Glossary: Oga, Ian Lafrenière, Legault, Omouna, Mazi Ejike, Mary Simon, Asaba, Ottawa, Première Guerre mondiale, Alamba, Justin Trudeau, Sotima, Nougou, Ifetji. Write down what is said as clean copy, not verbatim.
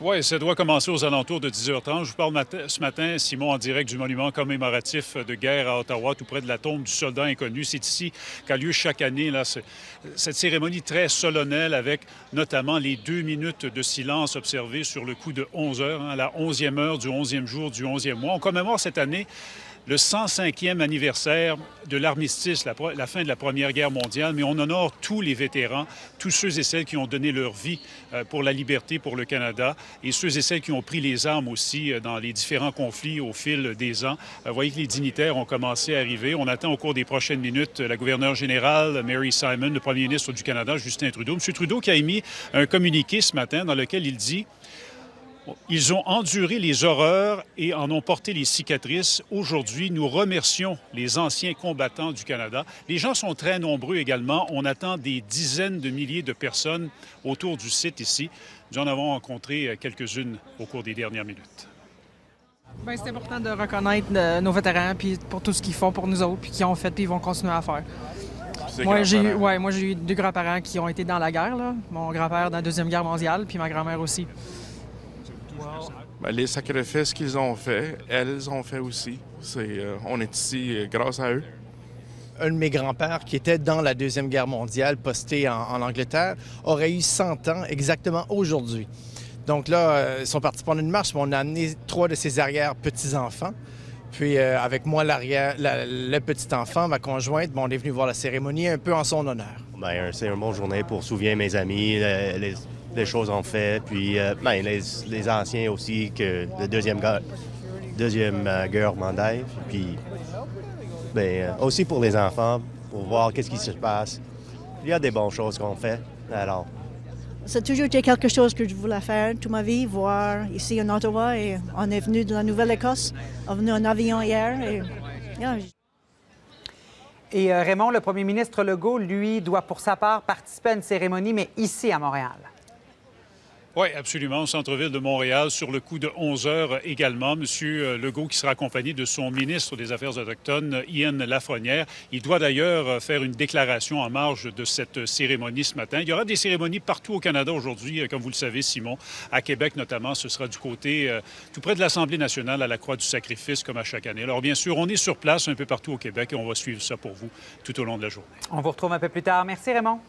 Oui, ça doit commencer aux alentours de 10h30. Je vous parle ce matin, Simon, en direct du monument commémoratif de guerre à Ottawa, tout près de la tombe du soldat inconnu. C'est ici qu'a lieu chaque année là, cette cérémonie très solennelle avec notamment les 2 minutes de silence observées sur le coup de 11h, hein, la 11e heure du 11e jour du 11e mois. On commémore cette année le 105e anniversaire de l'armistice, la fin de la Première Guerre mondiale, mais on honore tous les vétérans, tous ceux et celles qui ont donné leur vie pour la liberté, pour le Canada, et ceux et celles qui ont pris les armes aussi dans les différents conflits au fil des ans. Vous voyez que les dignitaires ont commencé à arriver. On attend au cours des prochaines minutes la gouverneure générale, Mary Simon, le premier ministre du Canada, Justin Trudeau. M. Trudeau qui a émis un communiqué ce matin dans lequel il dit: ils ont enduré les horreurs et en ont porté les cicatrices. Aujourd'hui, nous remercions les anciens combattants du Canada. Les gens sont très nombreux également. On attend des dizaines de milliers de personnes autour du site ici. Nous en avons rencontré quelques-unes au cours des dernières minutes. Bien, c'est important de reconnaître nos vétérans puis pour tout ce qu'ils font pour nous autres, puis qu'ils ont fait, puis ils vont continuer à faire. Moi, j'ai eu 2 grands-parents qui ont été dans la guerre, là. Mon grand-père dans la Deuxième Guerre mondiale, puis ma grand-mère aussi. Bien, les sacrifices qu'ils ont faits, elles ont fait aussi. On est ici grâce à eux. Un de mes grands-pères, qui était dans la Deuxième Guerre mondiale, posté en Angleterre, aurait eu 100 ans exactement aujourd'hui. Donc là, ils sont partis pendant une marche, mais on a amené 3 de ses arrière-petits-enfants. Puis avec moi, le petit-enfant, ma conjointe, on est venu voir la cérémonie un peu en son honneur. C'est une bonne journée pour souvenir mes amis, les choses ont fait, puis les anciens aussi, que la deuxième guerre mondiale, puis aussi pour les enfants, pour voir qu'est-ce qui se passe. Il y a des bonnes choses qu'on fait, alors. Ça a toujours été quelque chose que je voulais faire toute ma vie, voir ici en Ottawa, et on est venu de la Nouvelle-Écosse, on est venu en avion hier, et... Yeah. Et Raymond, le premier ministre Legault, lui, doit pour sa part participer à une cérémonie, mais ici à Montréal. Oui, absolument, au centre-ville de Montréal, sur le coup de 11h également. M. Legault qui sera accompagné de son ministre des Affaires autochtones, Ian Lafrenière. Il doit d'ailleurs faire une déclaration en marge de cette cérémonie ce matin. Il y aura des cérémonies partout au Canada aujourd'hui, comme vous le savez, Simon. À Québec notamment, ce sera du côté tout près de l'Assemblée nationale, à la Croix du Sacrifice, comme à chaque année. Alors bien sûr, on est sur place un peu partout au Québec et on va suivre ça pour vous tout au long de la journée. On vous retrouve un peu plus tard. Merci Raymond.